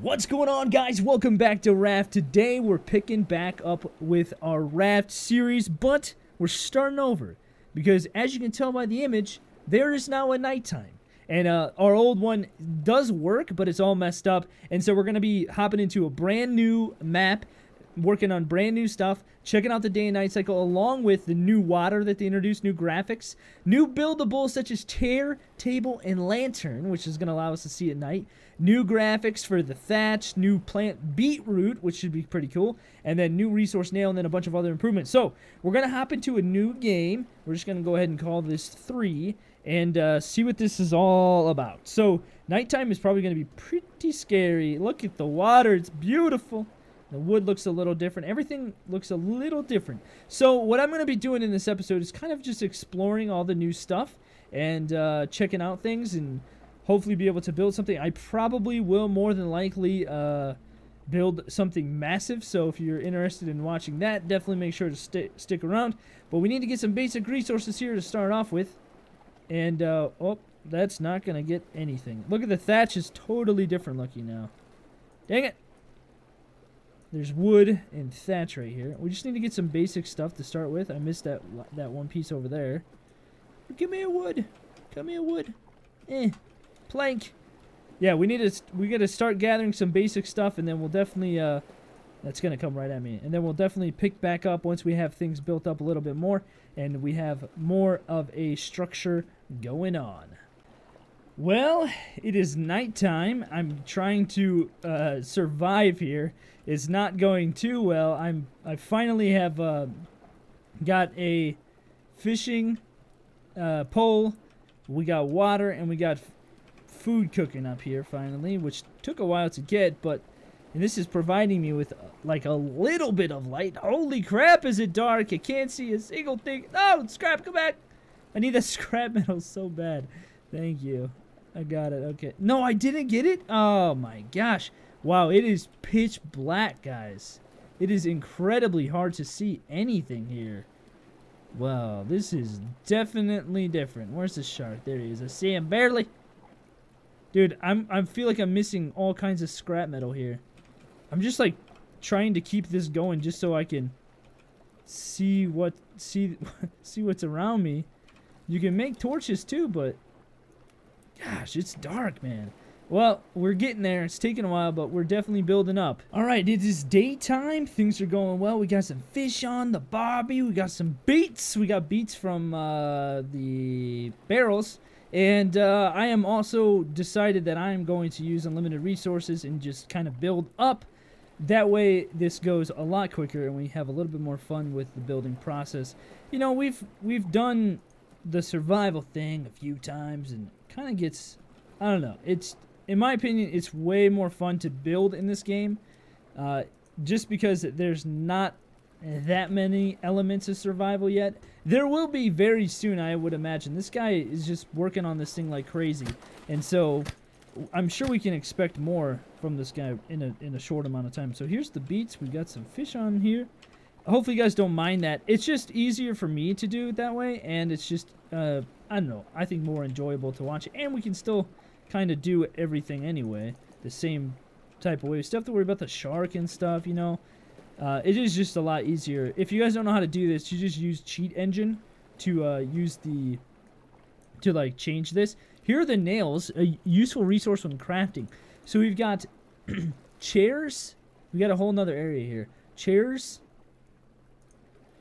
What's going on, guys? Welcome back to Raft. Today we're picking back up with our Raft series, but we're starting over because, as you can tell by the image, there is now a nighttime, and our old one does work, but it's all messed up. And so we're gonna be hopping into a brand new map, working on brand new stuff, checking out the day and night cycle, along with the new water that they introduced, new graphics, new buildables such as chair, table, and lantern, which is going to allow us to see at night, new graphics for the thatch, new plant beetroot, which should be pretty cool, and then new resource nail, and then a bunch of other improvements. So we're going to hop into a new game. We're just going to go ahead and call this 3 and see what this is all about. So nighttime is probably going to be pretty scary. Look at the water. It's beautiful. The wood looks a little different. Everything looks a little different. So what I'm going to be doing in this episode is kind of just exploring all the new stuff and checking out things and hopefully be able to build something. I probably will more than likely build something massive. So if you're interested in watching that, definitely make sure to stick around. But we need to get some basic resources here to start off with. And, oh, that's not going to get anything. Look at the thatch. It's totally different looking now. Dang it. There's wood and thatch right here. We just need to get some basic stuff to start with. I missed that one piece over there. Give me a wood. Come here, wood. Plank. Yeah, we gotta start gathering some basic stuff, and then we'll definitely that's gonna come right at me. And then we'll definitely pick back up once we have things built up a little bit more, and we have more of a structure going on. Well, it is nighttime. I'm trying to survive here. It's not going too well. I finally have got a fishing pole. We got water, and we got food cooking up here finally, which took a while to get, but and this is providing me with like a little bit of light. Holy crap, is it dark? I can't see a single thing. Oh, scrap, come back. I need that scrap metal so bad. Thank you. I got it. Okay. No, I didn't get it? Oh, my gosh. Wow, it is pitch black, guys. It is incredibly hard to see anything here. Wow, this is definitely different. Where's the shark? There he is. I see him barely. Dude, I feel like I'm missing all kinds of scrap metal here. I'm just, like, trying to keep this going just so I can see what see what's around me. You can make torches, too, but gosh, it's dark, man. Well, we're getting there. It's taking a while, but we're definitely building up. All right, it is daytime. Things are going well. We got some fish on the barbie. We got some beets. We got beets from the barrels. And I am also decided that I am going to use unlimited resources and just kind of build up. That way, this goes a lot quicker, and we have a little bit more fun with the building process. You know, we've done the survival thing a few times, and kind of gets, I don't know, it's, in my opinion, it's way more fun to build in this game, just because there's not that many elements of survival yet. There will be very soon, I would imagine. This guy is just working on this thing like crazy, and so I'm sure we can expect more from this guy in a short amount of time. So here's the beets. We got some fish on here. Hopefully you guys don't mind that. It's just easier for me to do it that way, and it's just, I don't know, I think more enjoyable to watch. And we can still kind of do everything anyway, the same type of way. We still have to worry about the shark and stuff, you know. It is just a lot easier. If you guys don't know how to do this, you just use Cheat Engine to like, change this. Here are the nails, a useful resource when crafting. So we've got chairs. We got a whole nother area here. Chairs.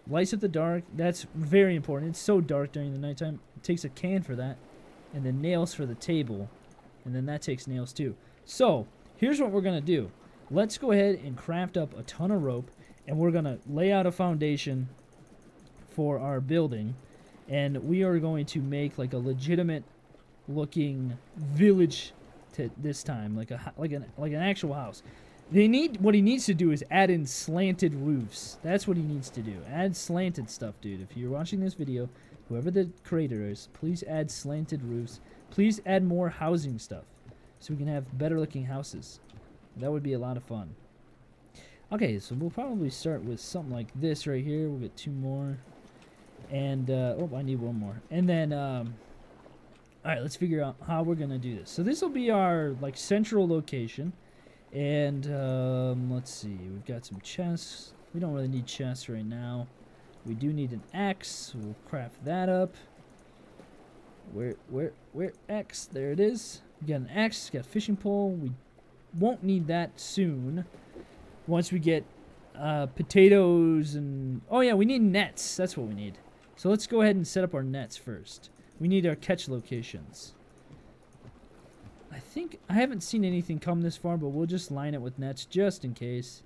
Lights of the dark, that's very important. It's so dark during the nighttime. It takes a can for that. And then nails for the table. And then that takes nails too. So, here's what we're going to do. Let's go ahead and craft up a ton of rope. And we're going to lay out a foundation for our building. And we are going to make like a legitimate looking village this time. Like an actual house. What he needs to do is add in slanted roofs. That's what he needs to do. Add slanted stuff, dude. If you're watching this video, whoever the creator is, please add slanted roofs. Please add more housing stuff so we can have better looking houses. That would be a lot of fun. Okay, so we'll probably start with something like this right here. We'll get two more. And, oh, I need one more. And then, all right, let's figure out how we're going to do this. So this will be our, like, central location. And let's see, we've got some chests. We don't really need chests right now. We do need an axe. We'll craft that up. Where axe? There it is. We got an axe. Got a fishing pole. We won't need that soon. Once we get potatoes and oh yeah, we need nets. That's what we need. So let's go ahead and set up our nets first. We need our catch locations. I think I haven't seen anything come this far, but we'll just line it with nets just in case.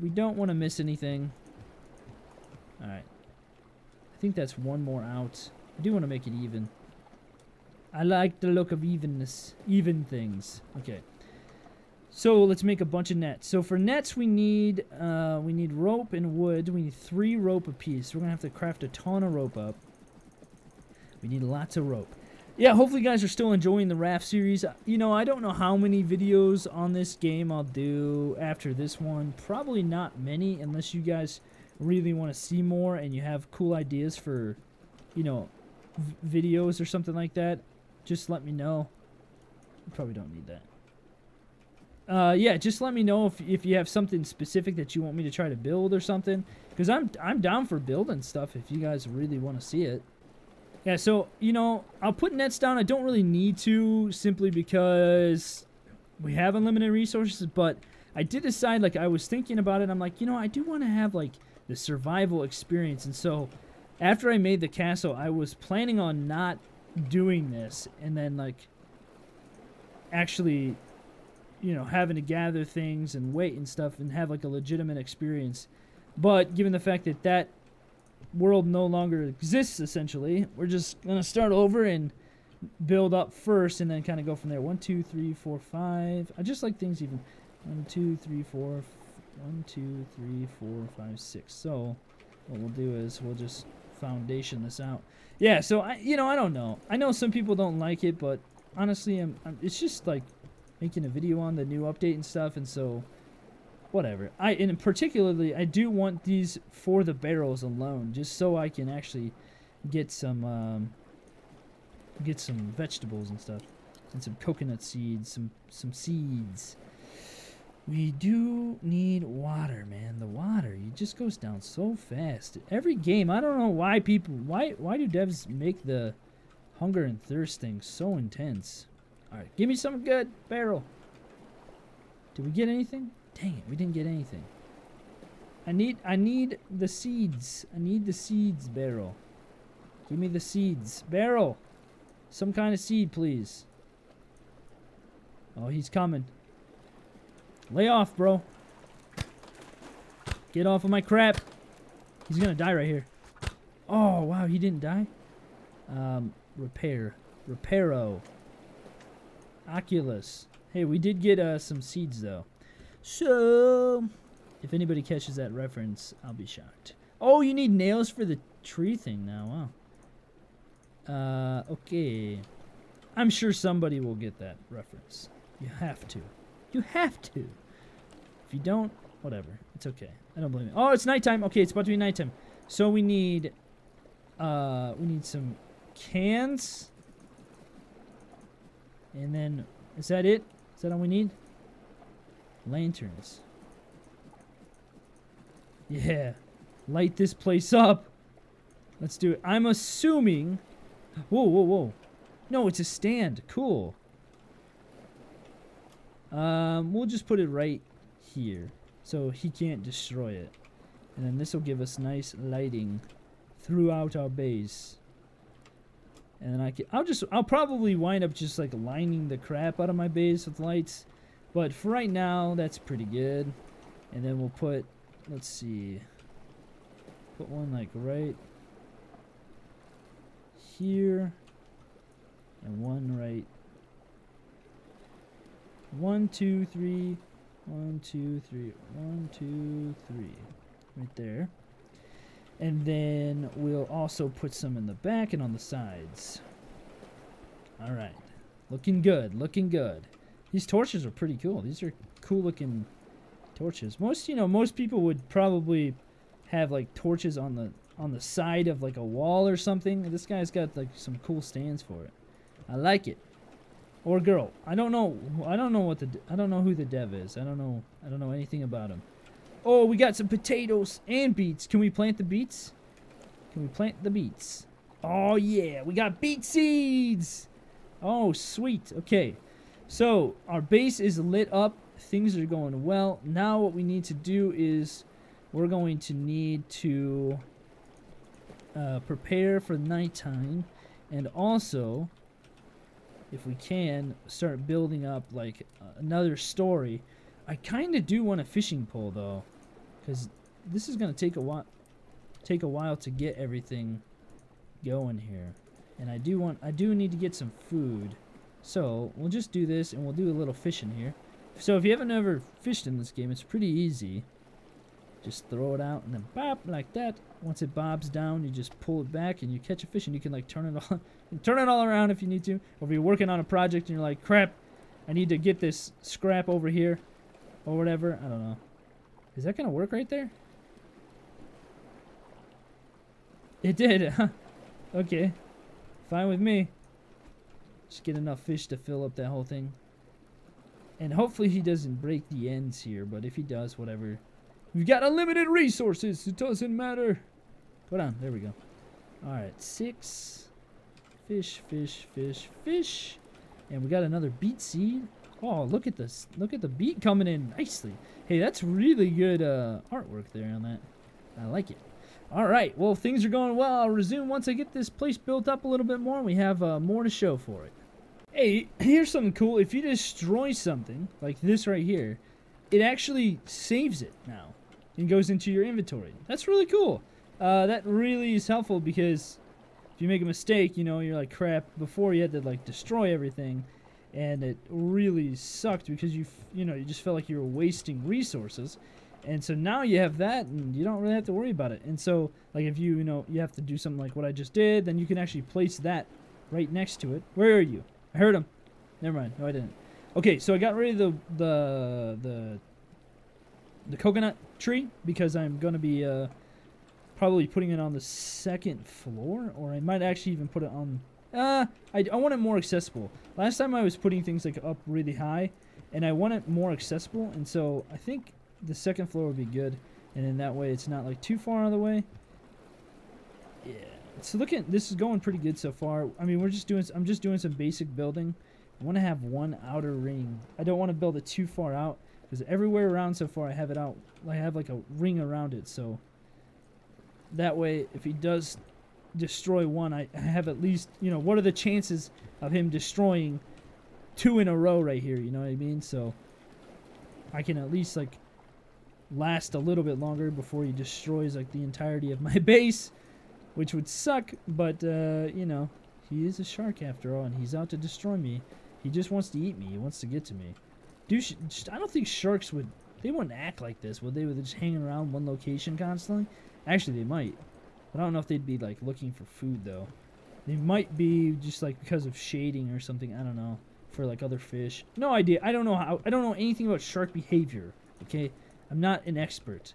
We don't want to miss anything. Alright. I think that's one more out. I do want to make it even. I like the look of evenness. Even things. Okay. So let's make a bunch of nets. So for nets we need rope and wood. We need 3 rope apiece. We're going to have to craft a ton of rope up. We need lots of rope. Yeah, hopefully you guys are still enjoying the Raft series. You know, I don't know how many videos on this game I'll do after this one. Probably not many unless you guys really want to see more and you have cool ideas for, you know, videos or something like that. Just let me know. You probably don't need that. Yeah, just let me know if you have something specific that you want me to try to build or something, because I'm down for building stuff if you guys really want to see it. Yeah, so, you know, I'll put nets down. I don't really need to, simply because we have unlimited resources, but I did decide, like, I was thinking about it. I'm like, you know, I do want to have, like, the survival experience, and so after I made the castle, I was planning on not doing this, and then, like, actually, you know, having to gather things and wait and stuff and have, like, a legitimate experience. But given the fact that that world no longer exists, essentially, we're just gonna start over and build up first and then kind of go from there. 1 2 3 4 5 I just like things even. 1 2 3 4 1 2 3 4 5 6 So what we'll do is we'll just foundation this out. Yeah, so I, you know, I don't know, I know some people don't like it, but honestly it's just like making a video on the new update and stuff, and so whatever. And particularly, I do want these for the barrels alone, just so I can actually get some vegetables and stuff, and some coconut seeds, some seeds. We do need water, man. The water, it just goes down so fast. Every game, I don't know why people, why do devs make the hunger and thirst thing so intense? All right, give me some good barrel. Did we get anything? Dang it, we didn't get anything. I need the seeds. I need the seeds barrel. Give me the seeds barrel. Some kind of seed, please. Oh, he's coming. Lay off, bro. Get off of my crap. He's gonna die right here. Oh, wow, he didn't die? Repair. Reparo. Oculus. Hey, we did get some seeds, though. So, if anybody catches that reference, I'll be shocked. Oh, you need nails for the tree thing now. Wow. Okay. I'm sure somebody will get that reference. You have to. You have to. If you don't, whatever. It's okay. I don't blame you. Oh, it's nighttime. Okay, it's about to be nighttime. So we need some cans. And then, is that it? Is that all we need? Lanterns. Yeah. Light this place up. Let's do it. I'm assuming... Whoa, whoa, whoa. No, it's a stand. Cool. We'll just put it right here, so he can't destroy it. And then this will give us nice lighting throughout our base. And then I'll probably wind up just like lining the crap out of my base with lights. But for right now, that's pretty good. And then we'll put, let's see, put one like right here, and one right. 1 2 3, 1 2 3, 1 2 3, right there. And then we'll also put some in the back and on the sides. All right, looking good, looking good. These torches are pretty cool. These are cool looking torches. Most, you know, most people would probably have like torches on the side of like a wall or something. This guy's got like some cool stands for it. I like it. or girl. I don't know what the who the dev is. I don't know anything about him. Oh, we got some potatoes and beets. Can we plant the beets? Can we plant the beets? Oh yeah, we got beet seeds. Oh sweet. Okay, so our base is lit up. Things are going well. Now what we need to do is we're going to need to prepare for nighttime, and also, if we can, start building up like another story. I kind of do want a fishing pole though, because this is gonna take a while. Take a while to get everything going here, and I do need to get some food. So we'll just do this, and we'll do a little fishing here. So if you haven't ever fished in this game, it's pretty easy. Just throw it out and then bop, like that. Once it bobs down, you just pull it back and you catch a fish, and you can like turn it all around if you need to. Or if you're working on a project and you're like, crap, I need to get this scrap over here or whatever. I don't know. Is that gonna work right there? It did. Okay, fine with me. Just get enough fish to fill up that whole thing. And hopefully he doesn't break the ends here, but if he does, whatever. We've got unlimited resources. It doesn't matter. Go down. There we go. All right, 6 fish, fish, fish, fish, and we got another beet seed. Oh, look at this! Look at the beet coming in nicely. Hey, that's really good artwork there on that. I like it. All right. Well, things are going well. I'll resume once I get this place built up a little bit more, and we have more to show for it. Hey, here's something cool. If you destroy something like this right here, it actually saves it now and goes into your inventory. That's really cool. That really is helpful, because if you make a mistake, you know, you're like, crap. Before, you had to like destroy everything, and it really sucked because you just felt like you were wasting resources. And so now you have that, and you don't really have to worry about it. And so like if you have to do something like what I just did, then you can actually place that right next to it. Where are you? I heard him. Never mind. No, I didn't. Okay, so I got rid of the coconut tree, because I'm going to be probably putting it on the 2nd floor, or I might actually even put it on... I want it more accessible. Last time I was putting things like up really high, and I want it more accessible, and so I think the 2nd floor would be good, and in that way it's not like too far out of the way. Yeah. So look at this, is going pretty good so far. I mean, I'm just doing some basic building. I want to have one outer ring. I don't want to build it too far out, because everywhere around so far I have it out. I have like a ring around it, so that way if he does destroy one, I have at least, you know, what are the chances of him destroying 2 in a row right here, you know what I mean? So I can at least like last a little bit longer before he destroys like the entirety of my base, which would suck, but you know, he is a shark after all, and he's out to destroy me. He just wants to eat me. He wants to get to me. I don't think sharks would... They wouldn't act like this, would they? Would they just hang around one location constantly? Actually, they might. I don't know if they'd be, like, looking for food, though. They might be just, like, because of shading or something. I don't know. For, like, other fish. No idea. I don't know how... I don't know anything about shark behavior, okay? I'm not an expert.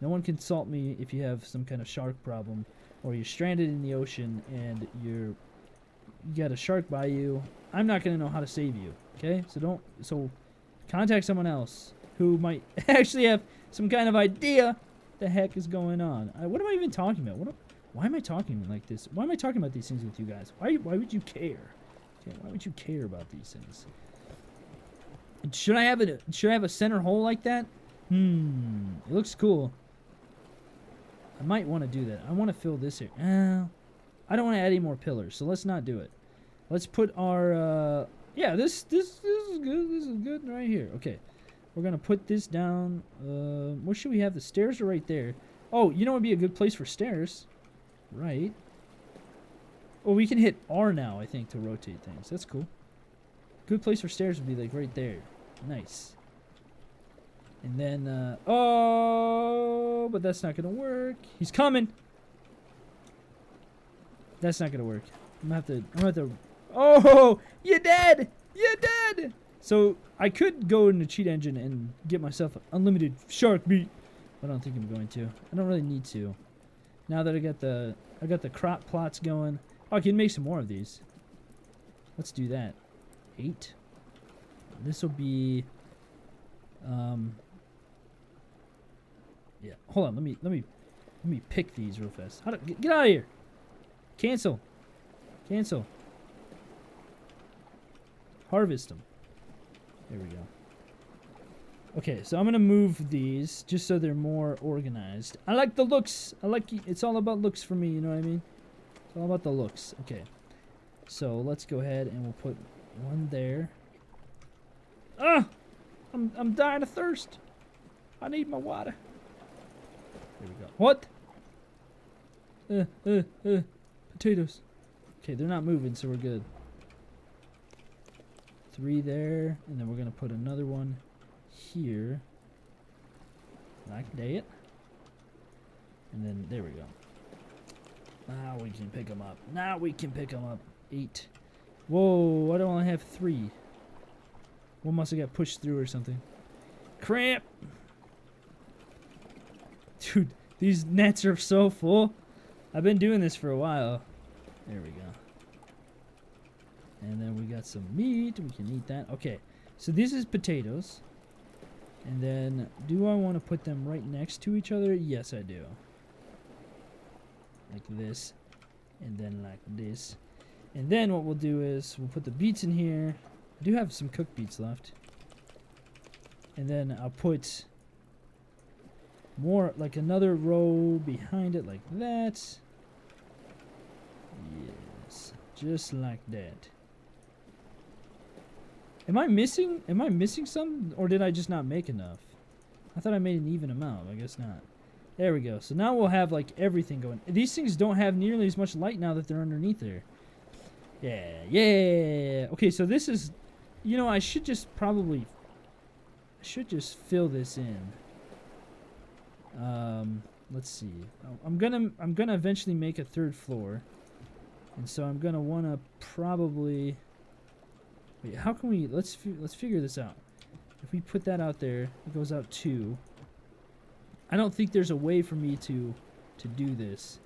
No one consult me if you have some kind of shark problem, or you're stranded in the ocean and you got a shark by you. I'm not gonna know how to save you, okay? So don't, so contact someone else who might actually have some kind of idea the heck is going on. What am I even talking about? Why am I talking like this? Why am I talking about these things with you guys? Why would you care? Okay, why would you care about these things? And should I have a center hole like that? It looks cool. I might want to do that. I want to fill this here. I don't want to add any more pillars, so let's not do it. Let's put our, yeah, this is good. This is good right here. Okay, we're going to put this down. Where should we have? The stairs are right there. Oh, you know what would be a good place for stairs? Right. Well, we can hit R now, I think, to rotate things. That's cool. Good place for stairs would be, like, right there. Nice. And then, oh, but that's not going to work. He's coming. That's not gonna work. I'm gonna have to. Oh, you're dead! You're dead! So I could go in the cheat engine and get myself unlimited shark meat, but I don't think I'm going to. I don't really need to. Now that I got the crop plots going. Oh, I can make some more of these. Let's do that. 8. This will be, yeah. Hold on. Let me pick these real fast. How do get out of here? Cancel. Cancel. Harvest them. There we go. Okay, so I'm gonna move these just so they're more organized. I like the looks. I like it's all about looks for me. You know what I mean? It's all about the looks. Okay. So let's go ahead and we'll put one there. Ah, I'm dying of thirst. I need my water. There we go. What? Potatoes. Okay, they're not moving, so we're good. 3 there, and then we're gonna put another one here. Like that. And then there we go. Now we can pick them up. Now we can pick them up. 8. Whoa! I don't want to have 3. One must have got pushed through or something. Crap! Dude, these nets are so full. I've been doing this for a while. There we go. And then we got some meat. We can eat that. Okay. So this is potatoes. And then, do I want to put them right next to each other? Yes, I do. Like this. And then like this. And then what we'll do is, we'll put the beets in here. I do have some cooked beets left. And then I'll put more, like another row behind it, like that. Yes, just like that. Am I missing some, or did I just not make enough? I thought I made an even amount. I guess not. There we go. So now we'll have like everything going. These things don't have nearly as much light now that they're underneath there. Yeah, yeah. Okay, so this is, you know, I should just fill this in. Let's see. I'm gonna eventually make a 3rd floor, and so I'm gonna wanna probably. Wait, how can we? Let's figure this out. If we put that out there, it goes out 2. I don't think there's a way for me to do this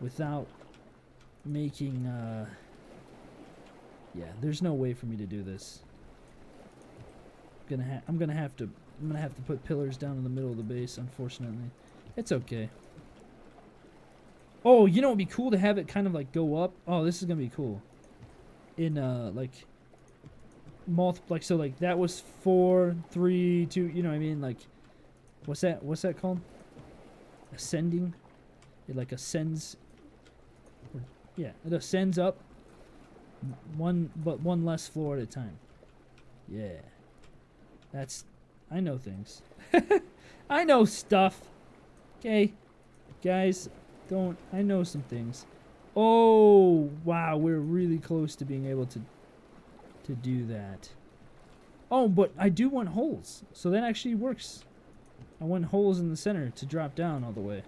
without making. Yeah, there's no way for me to do this. I'm gonna have to put pillars down in the middle of the base, unfortunately. It's okay. Oh, you know it'd be cool to have it kind of like go up. Oh, this is gonna be cool. In like multiple, like so, like that was 4, 3, 2. You know what I mean? Like, what's that? What's that called? Ascending. It like ascends. Yeah, it ascends up. One less floor at a time. Yeah, that's. I know things. I know stuff. Okay, guys, don't. I know some things. Oh wow, we're really close to being able to do that. Oh, but I do want holes, so that actually works. I want holes in the center to drop down all the way.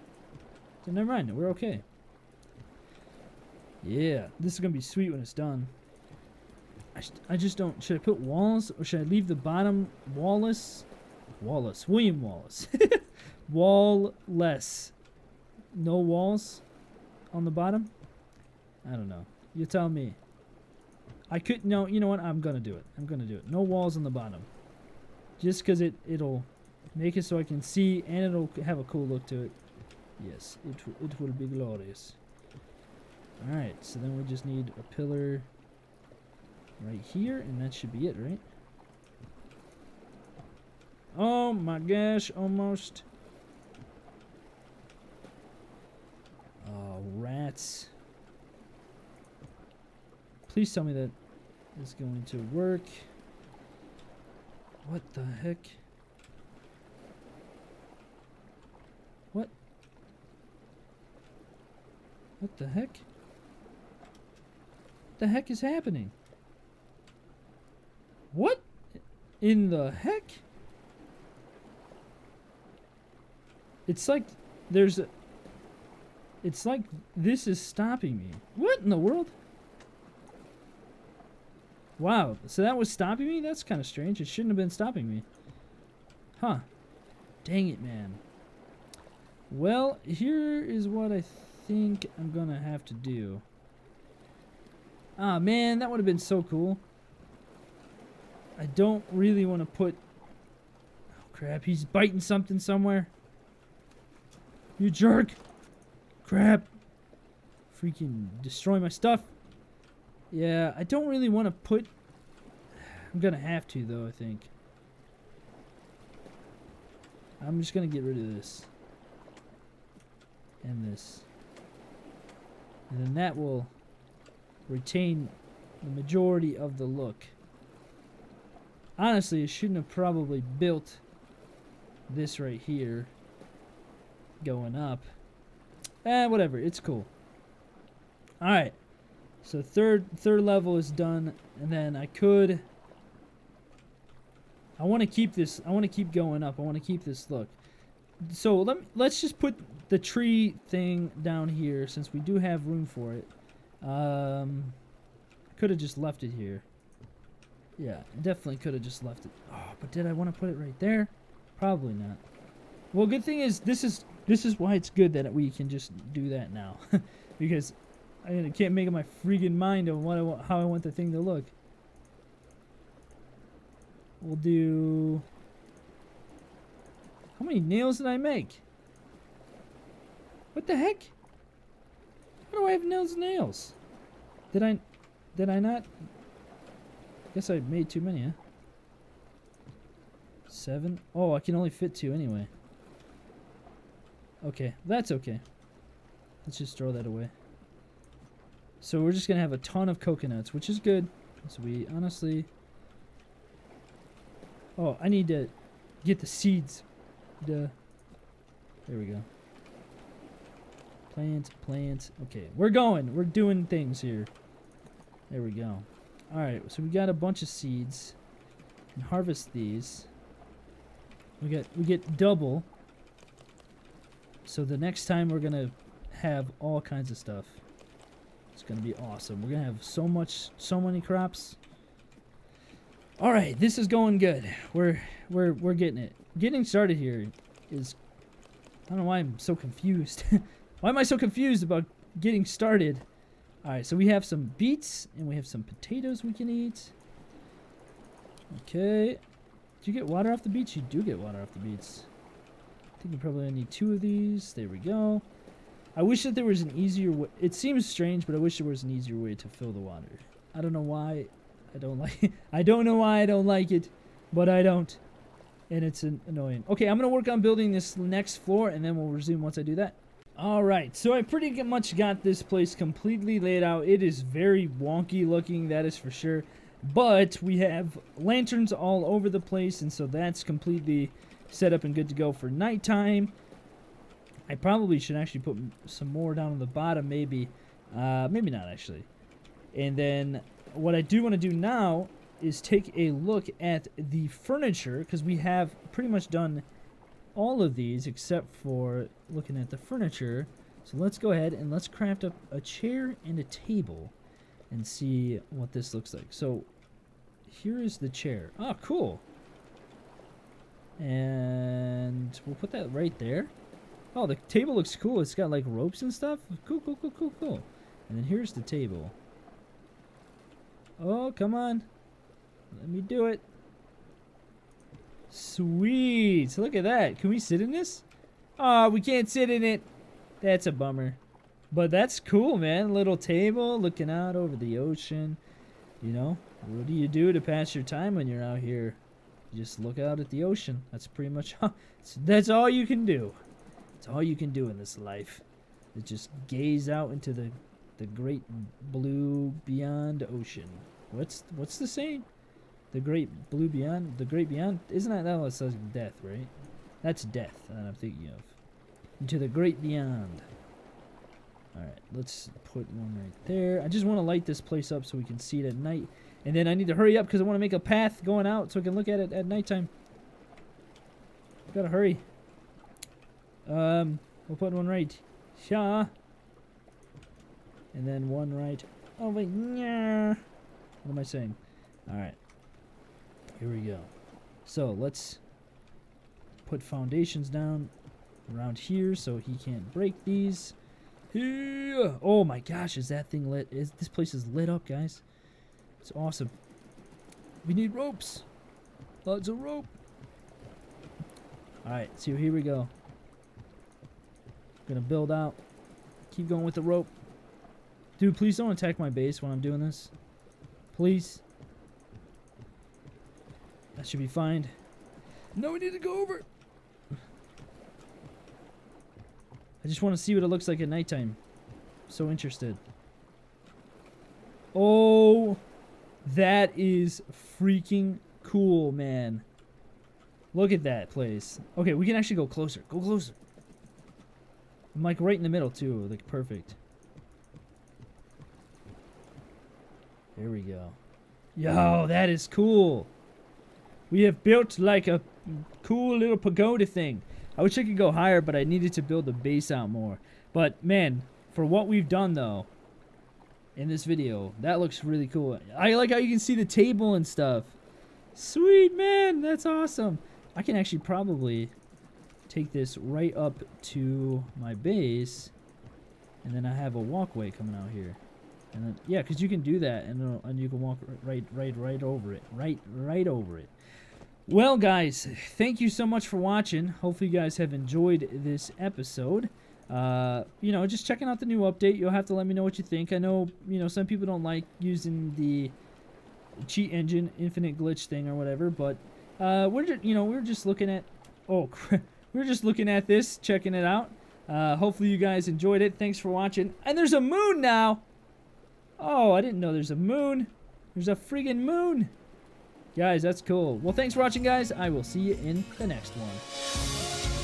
So never mind, we're okay. Yeah, this is gonna be sweet when it's done. I just don't. Should I put walls or should I leave the bottom wallless? Wallace, William Wallace. Wall-less. No walls on the bottom? I don't know. You tell me. I could. No, you know what? I'm gonna do it. I'm gonna do it. No walls on the bottom. Just because it'll make it so I can see and it'll have a cool look to it. Yes, it will be glorious. Alright, so then we just need a pillar right here, and that should be it, right? Oh my gosh, almost. Oh, rats. Please tell me that is going to work. What the heck? What? What the heck? What the heck is happening? What in the heck? It's like there's a... It's like this is stopping me. What in the world? Wow, so that was stopping me? That's kind of strange. It shouldn't have been stopping me. Huh. Dang it, man. Well, here is what I think I'm gonna have to do. Ah, man, that would have been so cool. I don't really want to put... Oh, crap. He's biting something somewhere. You jerk. Crap. Freaking destroy my stuff. Yeah, I don't really want to put... I'm going to have to, though, I think. I'm just going to get rid of this. And this. And then that will retain the majority of the look. Honestly, I shouldn't have probably built this right here going up. Whatever. It's cool. Alright. So third level is done. And then I could... I want to keep this. I want to keep going up. I want to keep this look. So let's just put the tree thing down here since we do have room for it. Could have just left it here. Yeah, definitely could have just left it. Oh, but did I want to put it right there? Probably not. Well, good thing is this is why it's good that we can just do that now, because I can't make up my freaking mind on what I want, how I want the thing to look. We'll do... How many nails did I make? What the heck? How do I have nails? Did I not? I guess I made too many, huh? 7? Oh, I can only fit 2 anyway. Okay, that's okay. Let's just throw that away. So we're just going to have a ton of coconuts, which is good. So we honestly... Oh, I need to get the seeds. Duh. There we go. Plant. Okay, we're going. We're doing things here. There we go. Alright, so we got a bunch of seeds. And harvest these. We get double. So the next time we're going to have all kinds of stuff. It's going to be awesome. We're going to have so many crops. All right, this is going good. We're getting it. Getting started here is... I don't know why I'm so confused. Why am I so confused about getting started? All right, so we have some beets and we have some potatoes we can eat. Okay. Do you get water off the beets? You do get water off the beets. I think we probably need 2 of these. There we go. I wish that there was an easier way. It seems strange, but I wish there was an easier way to fill the water. I don't know why... I don't like it. I don't know why I don't like it, but I don't. And it's annoying. Okay, I'm going to work on building this next floor, and then we'll resume once I do that. Alright, so I pretty much got this place completely laid out. It is very wonky looking, that is for sure. But we have lanterns all over the place, and so that's completely set up and good to go for nighttime. I probably should actually put some more down on the bottom, maybe. Maybe not, actually. And then... What I do want to do now is take a look at the furniture, because we have pretty much done all of these except for looking at the furniture. So let's go ahead and let's craft up a chair and a table and see what this looks like. So here is the chair. Oh, cool. And we'll put that right there. Oh, the table looks cool. It's got like ropes and stuff. Cool. And then here's the table. Oh, come on. Let me do it. Sweet. Look at that. Can we sit in this? Oh, we can't sit in it. That's a bummer. But that's cool, man. Little table looking out over the ocean. You know, what do you do to pass your time when you're out here? You just look out at the ocean. That's pretty much all. That's all you can do. That's all you can do in this life. Is just gaze out into the great blue beyond ocean. What's the saying? The great blue beyond, the great beyond. Isn't that what says death, right? That's death that I'm thinking of. Into the great beyond. All right, let's put one right there. I just want to light this place up so we can see it at night. And then I need to hurry up because I want to make a path going out so I can look at it at nighttime. Gotta hurry. We'll put one right. Yeah. And then one right. Oh, wait. Nah. What am I saying? Alright. Here we go. So, let's put foundations down around here so he can't break these. Yeah. Oh, my gosh. Is that thing lit? This place is lit up, guys. It's awesome. We need ropes. Loads of rope. Alright, so here we go. Gonna build out. Keep going with the rope. Dude, please don't attack my base when I'm doing this. Please. That should be fine. No, we need to go over. I just want to see what it looks like at nighttime. I'm so interested. Oh, that is freaking cool, man. Look at that place. Okay, we can actually go closer. Go closer. I'm like right in the middle too. Like perfect. There we go. Yo, that is cool. We have built like a cool little pagoda thing. I wish I could go higher, but I needed to build the base out more. But man, for what we've done though, in this video, that looks really cool. I like how you can see the table and stuff. Sweet, man, that's awesome. I can actually probably take this right up to my base, and then I have a walkway coming out here. And then, yeah, because you can do that, and you can walk right over it, right over it. Well, guys, thank you so much for watching. Hopefully, you guys have enjoyed this episode. You know, just checking out the new update. You'll have to let me know what you think. I know, you know, some people don't like using the cheat engine, infinite glitch thing or whatever, but we're just, you know, we're just looking at, oh, we're just looking at this, checking it out. Hopefully, you guys enjoyed it. Thanks for watching. And there's a moon now. Oh, I didn't know there's a moon. There's a friggin' moon. Guys, that's cool. Well, thanks for watching, guys. I will see you in the next one.